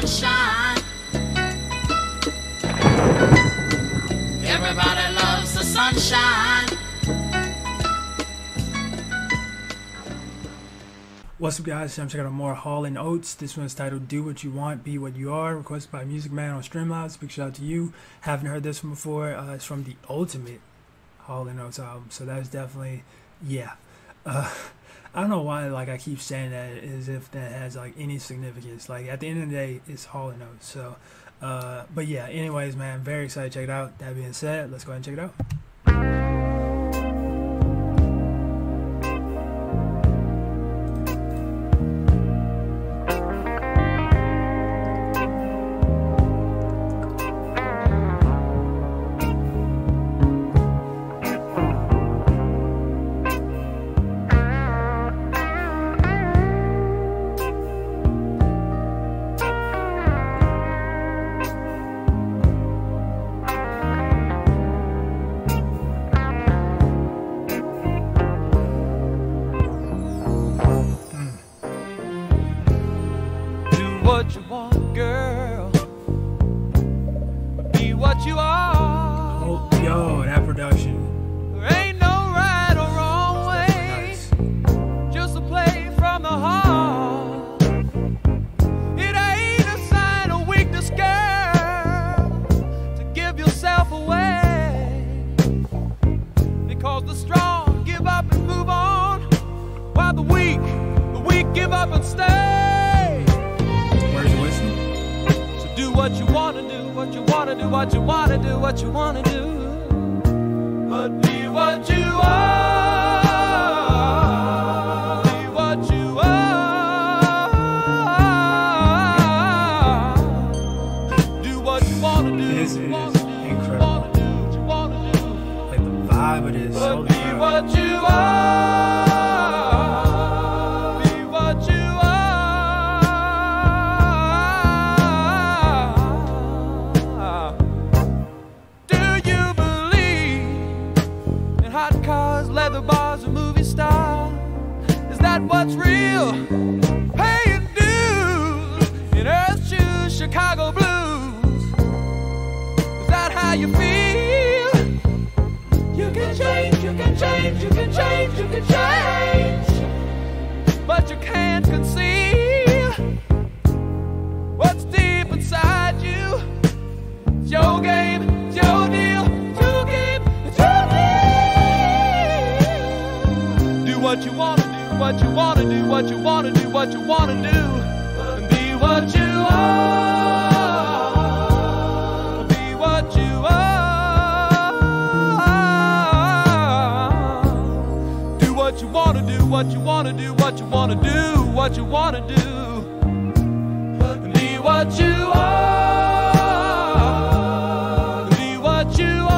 sunshine. Everybody loves the sunshine. What's up, guys? I'm checking out more Hall and Oates. This one's titled Do What You Want, Be What You Are, requested by Music Man on Streamlabs. Big shout out to you. Haven't heard this one before. It's from the ultimate Hall and Oates album. So that's definitely, yeah. I don't know why I keep saying that as if that has any significance. At the end of the day, it's Hall and Oates. So, but yeah, anyways, man, very excited to check it out. That being said, let's go ahead and check it out. What you want, girl. Be what you are. Oh, yo, that production. There ain't no right or wrong way. Nice. Just a play from the heart. It ain't a sign of weakness, girl, to give yourself away. Because the strong give up and move on, while the weak give up and stay. Do what you wanna do, what you wanna do, what you wanna do, what you wanna do. But be what you are, be what you are. Do what you wanna do. This is incredible. Like the vibe it is. But be what you are. Leather bars and movie stars. Is that what's real? Paying dues in Earth shoes, Chicago blues. Is that how you feel? You can change, you can change, you can change, you can change, but you can't conceal what's deep inside you. It's your game, it's your deal. What you wanna do, what you wanna do, what you wanna do, what you wanna do, and be what you are, be what you are. Do what you wanna do, what you wanna do, what you wanna do, what you wanna do, and be what you are, be what you are.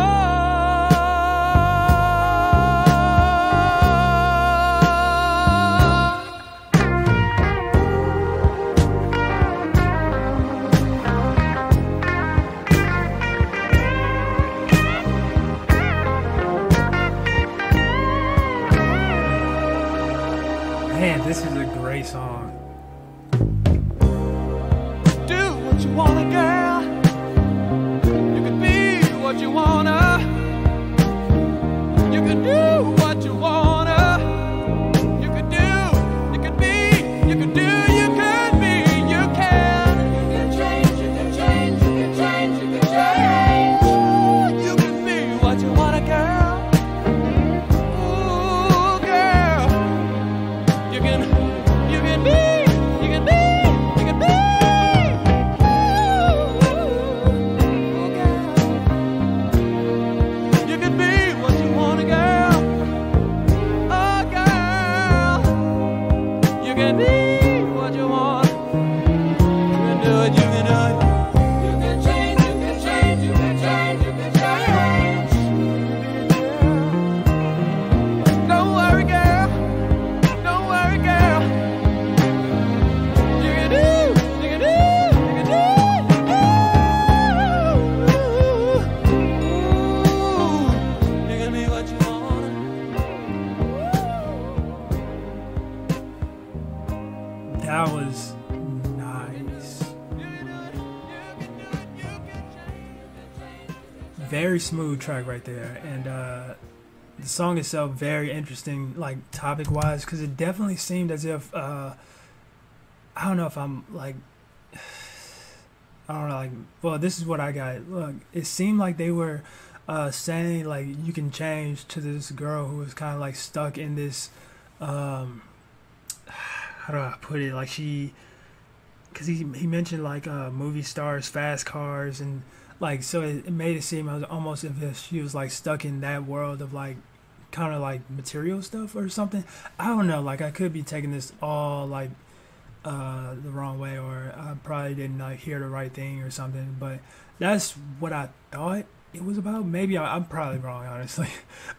Man, this is a great song. Do what you wanna, girl. You can be what you wanna. You can do what you wanna. You can do, you can be, you can do, you can be, you can. You can change, you can change, you can change, you can change. Ooh, you can be what you wanna, girl. very smooth track right there, and the song itself very interesting, like topic wise, because it definitely seemed as if I don't know if I'm like, I don't know, like, well, this is what I got. Look, it seemed like they were saying like you can change to this girl who was kind of like stuck in this how do I put it, like she, because he mentioned like movie stars, fast cars, and like, so it made it seem almost as if she was like stuck in that world of like kind of like material stuff or something. I don't know, like I could be taking this all like the wrong way, or I probably didn't like hear the right thing or something, but that's what I thought it was about. Maybe I'm probably wrong, honestly,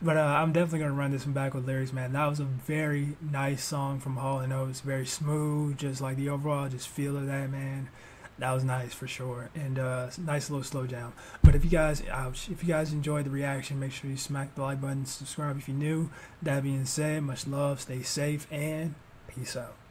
but I'm definitely gonna run this one back with lyrics, man. That was a very nice song from Hall and Oates, very smooth, just like the overall just feel of that, man. That was nice for sure, and nice little slow down. But if you guys enjoyed the reaction, make sure you smack the like button, subscribe if you're new. That being said, much love, stay safe, and peace out.